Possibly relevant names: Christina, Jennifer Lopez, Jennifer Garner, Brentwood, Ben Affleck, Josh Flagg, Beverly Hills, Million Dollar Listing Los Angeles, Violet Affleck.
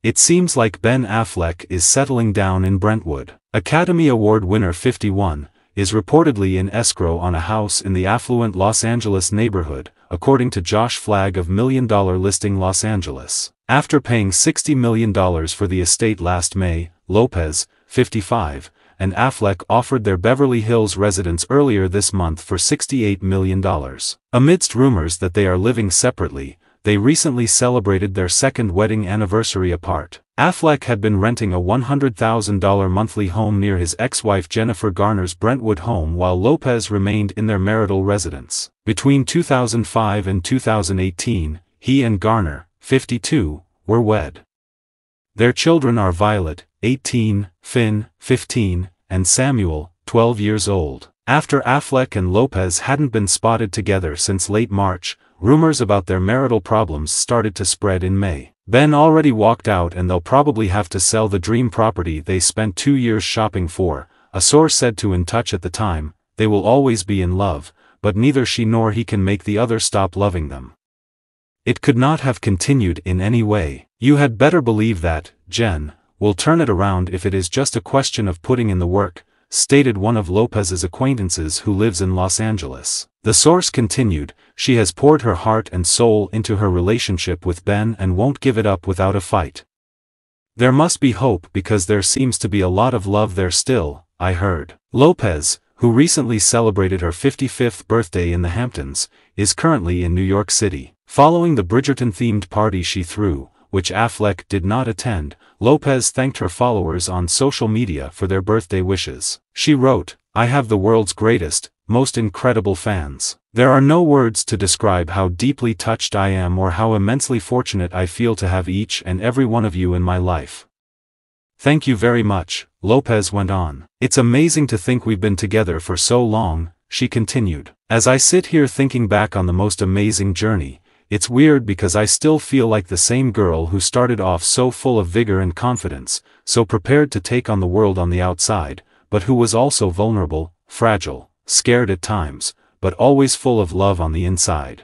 It seems like Ben Affleck is settling down in Brentwood. Academy Award winner 51 is reportedly in escrow on a house in the affluent Los Angeles neighborhood, according to Josh Flagg of Million Dollar Listing Los Angeles. After paying $60 million for the estate last May, Lopez, 55, and Affleck offered their Beverly Hills residence earlier this month for $68 million. Amidst rumors that they are living separately, they recently celebrated their second wedding anniversary apart. Affleck had been renting a $100,000 monthly home near his ex-wife Jennifer Garner's Brentwood home while Lopez remained in their marital residence. Between 2005 and 2018, he and Garner, 52, were wed. Their children are Violet, 18, Finn, 15, and Samuel, 12 years old. After Affleck and Lopez hadn't been spotted together since late March, rumors about their marital problems started to spread in May. Ben already walked out and they'll probably have to sell the dream property they spent 2 years shopping for, a source said to In Touch at the time. They will always be in love, but neither she nor he can make the other stop loving them. It could not have continued in any way. You had better believe that, Jen, we'll turn it around if it is just a question of putting in the work, stated one of Lopez's acquaintances who lives in Los Angeles. The source continued, she has poured her heart and soul into her relationship with Ben and won't give it up without a fight. There must be hope because there seems to be a lot of love there still, I heard. Lopez, who recently celebrated her 55th birthday in the Hamptons, is currently in New York City. Following the Bridgerton-themed party she threw, which Affleck did not attend, Lopez thanked her followers on social media for their birthday wishes. She wrote, "I have the world's greatest, most incredible fans. There are no words to describe how deeply touched I am or how immensely fortunate I feel to have each and every one of you in my life. Thank you very much," Lopez went on. "It's amazing to think we've been together for so long," she continued. "As I sit here thinking back on the most amazing journey, it's weird because I still feel like the same girl who started off so full of vigor and confidence, so prepared to take on the world on the outside, but who was also vulnerable, fragile, scared at times, but always full of love on the inside.